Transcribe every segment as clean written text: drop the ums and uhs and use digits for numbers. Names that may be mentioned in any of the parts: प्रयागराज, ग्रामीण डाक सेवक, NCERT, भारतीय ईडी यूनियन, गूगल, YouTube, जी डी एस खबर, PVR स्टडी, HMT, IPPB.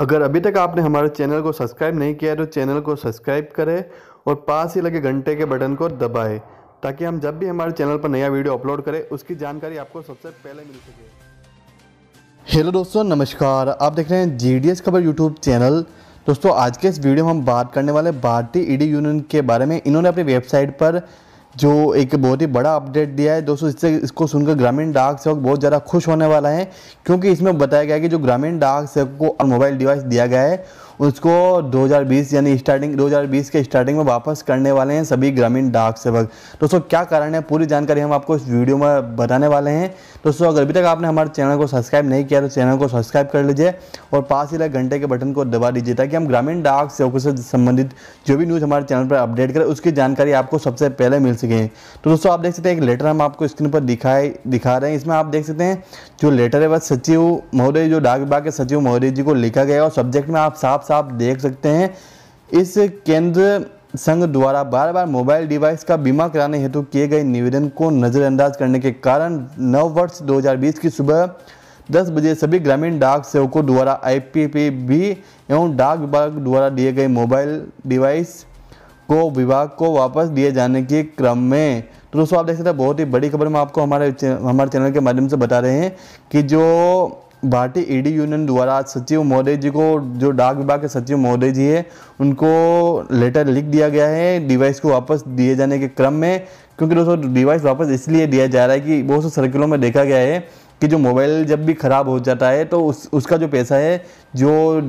अगर अभी तक आपने हमारे चैनल को सब्सक्राइब नहीं किया है तो चैनल को सब्सक्राइब करें और पास ही लगे घंटे के बटन को दबाएं ताकि हम जब भी हमारे चैनल पर नया वीडियो अपलोड करें उसकी जानकारी आपको सबसे पहले मिल सके। हेलो दोस्तों, नमस्कार। आप देख रहे हैं GDS खबर यूट्यूब चैनल। दोस्तों, आज के इस वीडियो में हम बात करने वाले भारतीय ED यूनियन के बारे में। इन्होंने अपनी वेबसाइट पर जो एक बहुत ही बड़ा अपडेट दिया है दोस्तों, इससे इसको सुनकर ग्रामीण डाक सेवक बहुत ज़्यादा खुश होने वाला है, क्योंकि इसमें बताया गया है कि जो ग्रामीण डाक सेवक को मोबाइल डिवाइस दिया गया है उसको 2020 यानी स्टार्टिंग 2020 के स्टार्टिंग में वापस करने वाले हैं सभी ग्रामीण डाक सेवक। दोस्तों, क्या कारण है, पूरी जानकारी हम आपको इस वीडियो में बताने वाले हैं। दोस्तों, अगर अभी तक आपने हमारे चैनल को सब्सक्राइब नहीं किया तो चैनल को सब्सक्राइब कर लीजिए और पास ही लगे घंटे के बटन को दबा दीजिए ताकि हम ग्रामीण डाक सेवकों से संबंधित जो भी न्यूज़ हमारे चैनल पर अपडेट करें उसकी जानकारी आपको सबसे पहले मिल सके। तो दोस्तों, आप देख सकते हैं एक लेटर हम आपको स्क्रीन पर दिखा रहे हैं। इसमें आप देख सकते हैं जो लेटर है वह सचिव महोदय, जो डाक विभाग के सचिव महोदय जी को लिखा गया है और सब्जेक्ट में आप साफ देख सकते हैं, इस केंद्र संघ द्वारा बार बार मोबाइल डिवाइस का बीमा कराने हेतु किए गए निवेदन को नजरअंदाज करने के कारण नववर्ष 2020 की सुबह 10 बजे सभी ग्रामीण डाक सेवकों द्वारा IPPB एवं डाक विभाग द्वारा दिए गए मोबाइल डिवाइस को विभाग को वापस दिए जाने के क्रम में। तो दोस्तों, आप देख सकते हैं बहुत ही बड़ी खबर में आपको हमारे चैनल के माध्यम से बता रहे हैं कि जो भारतीय ED यूनियन द्वारा सचिव महोदय जी को, जो डाक विभाग के सचिव महोदय जी है, उनको लेटर लिख दिया गया है डिवाइस को वापस दिए जाने के क्रम में। क्योंकि दोस्तों, डिवाइस वापस इसलिए दिया जा रहा है कि बहुत से सर्किलों में देखा गया है कि जो मोबाइल जब भी ख़राब हो जाता है तो उसका जो पैसा है, जो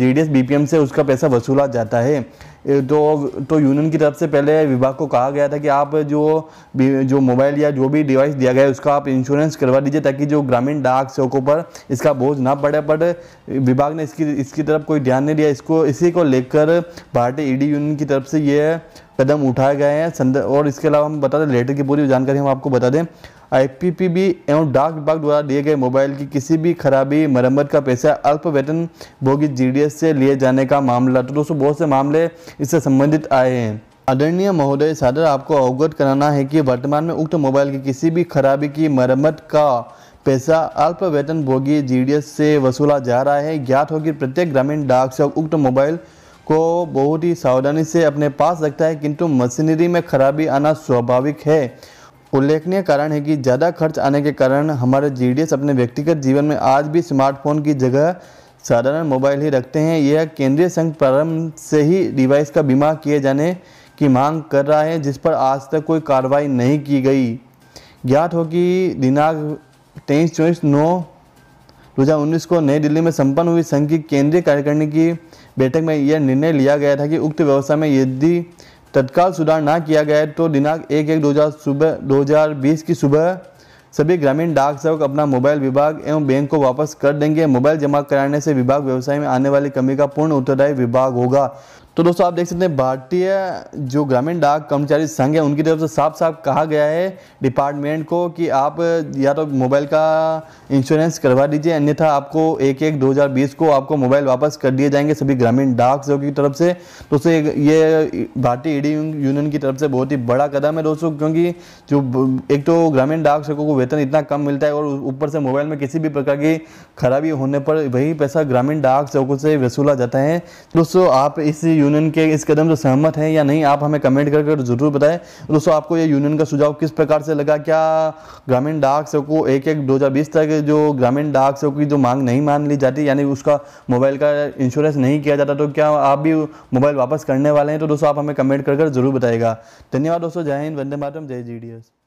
GDS BPM से उसका पैसा वसूला जाता है, तो यूनियन की तरफ से पहले विभाग को कहा गया था कि आप जो मोबाइल या जो भी डिवाइस दिया गया है उसका आप इंश्योरेंस करवा दीजिए ताकि जो ग्रामीण डाक सेवकों पर इसका बोझ ना पड़े। बट विभाग ने इसकी तरफ कोई ध्यान नहीं दिया। इसी को लेकर भारतीय ED यूनियन की तरफ से ये कदम उठाए गए हैं। और इसके अलावा हम बता दें, लेटर की पूरी जानकारी हम आपको बता दें, IPPB एवं डाक विभाग द्वारा दिए गए मोबाइल की किसी भी खराबी मरम्मत का पैसा अल्प वेतन भोगी GDS से लिए जाने का मामला। तो दोस्तों, बहुत से मामले इससे संबंधित आए हैं। आदरणीय महोदय सादर, आपको अवगत कराना है कि वर्तमान में उक्त मोबाइल की किसी भी खराबी की मरम्मत का पैसा अल्प वेतन भोगी GDS से वसूला जा रहा है। ज्ञात हो कि प्रत्येक ग्रामीण डाक सेवक उक्त मोबाइल को बहुत ही सावधानी से अपने पास रखता है, किंतु मशीनरी में खराबी आना स्वाभाविक है। उल्लेखनीय कारण है कि ज़्यादा खर्च आने के कारण हमारे GDS अपने व्यक्तिगत जीवन में आज भी स्मार्टफोन की जगह साधारण मोबाइल ही रखते हैं। यह केंद्रीय संघ प्रारंभ से ही डिवाइस का बीमा किए जाने की मांग कर रहा है, जिस पर आज तक कोई कार्रवाई नहीं की गई। ज्ञात हो कि दिनांक 23-9-2019 को नई दिल्ली में संपन्न हुई संघ की केंद्रीय कार्यकारिणी की बैठक में यह निर्णय लिया गया था कि उक्त व्यवस्था में यदि तत्काल सुधार ना किया गया तो दिनांक 1-1-2020 की सुबह सभी ग्रामीण डाक सेवक अपना मोबाइल विभाग एवं बैंक को वापस कर देंगे। मोबाइल जमा कराने से विभाग व्यवसाय में आने वाली कमी का पूर्ण उत्तरदायी विभाग होगा। तो दोस्तों, आप देख सकते हैं भारतीय जो ग्रामीण डाक कर्मचारी संघ है उनकी तरफ से साफ कहा गया है डिपार्टमेंट को कि आप या तो मोबाइल का इंश्योरेंस करवा दीजिए, अन्यथा आपको 1-1-2020 को आपको मोबाइल वापस कर दिए जाएंगे सभी ग्रामीण डाक सेवकों की तरफ से। दोस्तों, ये भारतीय ED यूनियन की तरफ से बहुत ही बड़ा कदम है दोस्तों, क्योंकि जो एक तो ग्रामीण डाक सेवकों को वेतन इतना कम मिलता है और ऊपर से मोबाइल में किसी भी प्रकार की खराबी होने पर वही पैसा ग्रामीण डाक सेवकों से वसूला जाता है। दोस्तों, आप इस यूनियन के इस कदम से सहमत हैं या नहीं, आप हमें कमेंट करके जरूर बताएं। दोस्तों, आपको ये यूनियन का सुझाव किस प्रकार से लगा? क्या ग्रामीण डाक सेवकों 1-1-2020 तक जो ग्रामीण डाक सेवकों की जो मांग नहीं मान ली जाती, यानी उसका मोबाइल का इंश्योरेंस नहीं किया जाता, तो क्या आप भी मोबाइल वापस करने वाले हैं? तो दोस्तों, आप हमें कमेंट करके जरूर बताएगा। धन्यवाद दोस्तों। जय हिंद, वंदे मातरम, जय GDS।